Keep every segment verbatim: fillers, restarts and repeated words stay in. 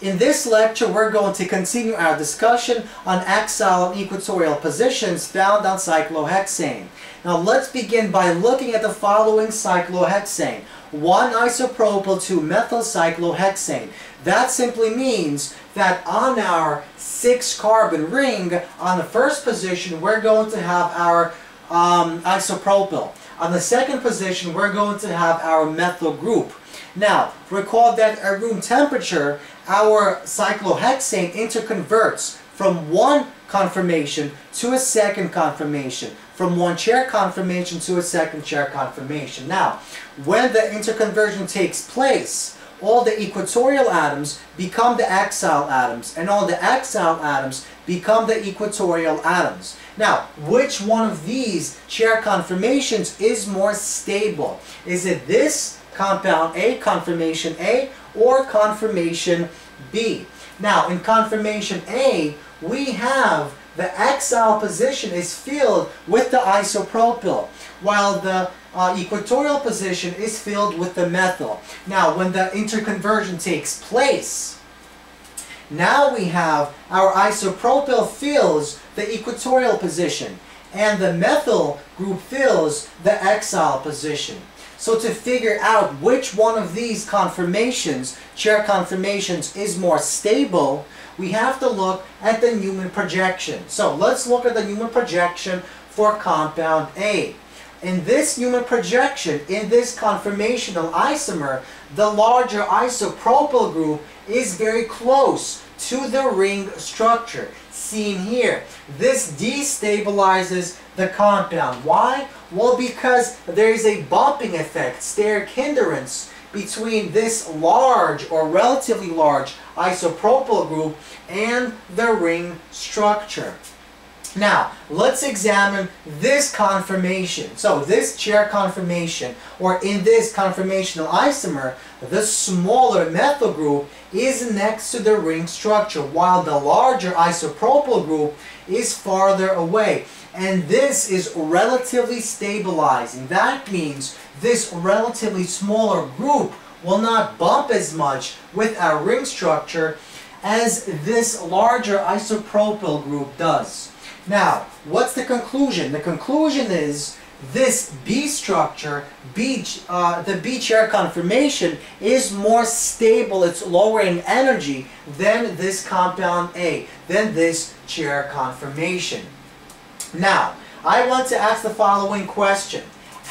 In this lecture, we're going to continue our discussion on axial and equatorial positions found on cyclohexane. Now let's begin by looking at the following cyclohexane, one isopropyl two methylcyclohexane. That simply means that on our six carbon ring, on the first position, we're going to have our um, isopropyl. On the second position, we're going to have our methyl group. Now, recall that at room temperature, our cyclohexane interconverts from one conformation to a second conformation, from one chair conformation to a second chair conformation. Now, when the interconversion takes place, all the equatorial atoms become the axial atoms, and all the axial atoms become the equatorial atoms. Now, which one of these chair conformations is more stable? Is it this compound A, conformation A, or conformation B? Now, in conformation A, we have the axial position is filled with the isopropyl, while the Uh, equatorial position is filled with the methyl. Now, when the interconversion takes place, now we have our isopropyl fills the equatorial position and the methyl group fills the axial position. So to figure out which one of these conformations, chair conformations, is more stable, we have to look at the Newman projection. So let's look at the Newman projection for compound A. In this Newman projection, in this conformational isomer, the larger isopropyl group is very close to the ring structure, seen here. This destabilizes the compound. Why? Well, because there is a bumping effect, steric hindrance, between this large or relatively large isopropyl group and the ring structure. Now, let's examine this conformation. So, this chair conformation, or in this conformational isomer, the smaller methyl group is next to the ring structure, while the larger isopropyl group is farther away. And this is relatively stabilizing. That means this relatively smaller group will not bump as much with our ring structure as this larger isopropyl group does. Now, what's the conclusion? The conclusion is this B structure, B, uh, the B chair conformation, is more stable, it's lower in energy than this compound A, than this chair conformation. Now, I want to ask the following question.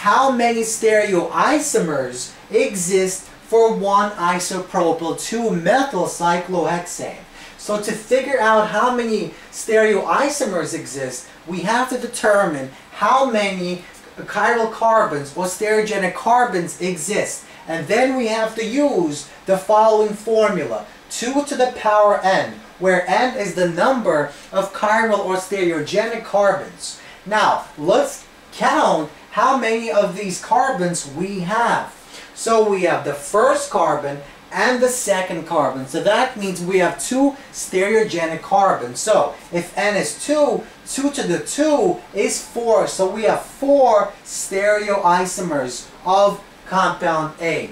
How many stereoisomers exist for one isopropyl two methylcyclohexane? So to figure out how many stereoisomers exist, we have to determine how many chiral carbons or stereogenic carbons exist. And then we have to use the following formula, two to the power n, where n is the number of chiral or stereogenic carbons. Now, let's count how many of these carbons we have. So we have the first carbon and the second carbon. So that means we have two stereogenic carbons. So if n is two, two to the two is four. So we have four stereoisomers of compound A.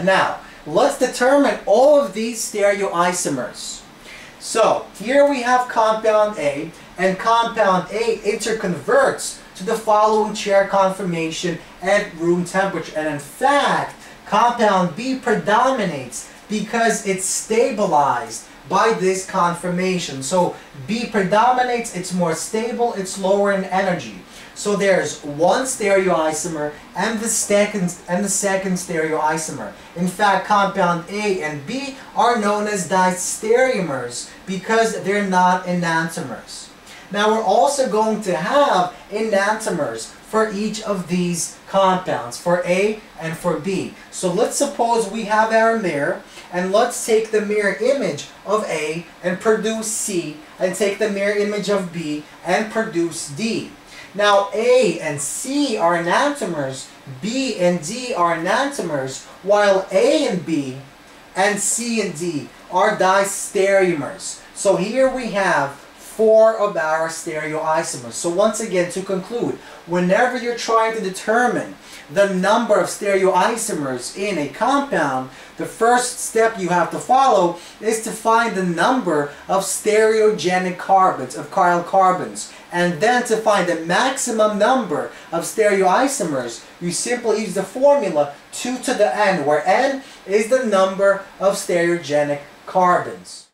Now, let's determine all of these stereoisomers. So here we have compound A, and compound A interconverts to the following chair conformation at room temperature. And in fact, compound B predominates because it's stabilized by this conformation. So B predominates, it's more stable, it's lower in energy. So there's one stereoisomer and the second and the second stereoisomer. In fact, compound A and B are known as diastereomers because they're not enantiomers. Now we're also going to have enantiomers for each of these compounds, for A and for B. So let's suppose we have our mirror, and let's take the mirror image of A and produce C, and take the mirror image of B and produce D. Now A and C are enantiomers, B and D are enantiomers, while A and B and C and D are diastereomers. So here we have four of our stereoisomers. So once again, to conclude, whenever you're trying to determine the number of stereoisomers in a compound, the first step you have to follow is to find the number of stereogenic carbons, of chiral carbons. And then to find the maximum number of stereoisomers, you simply use the formula two to the n, where n is the number of stereogenic carbons.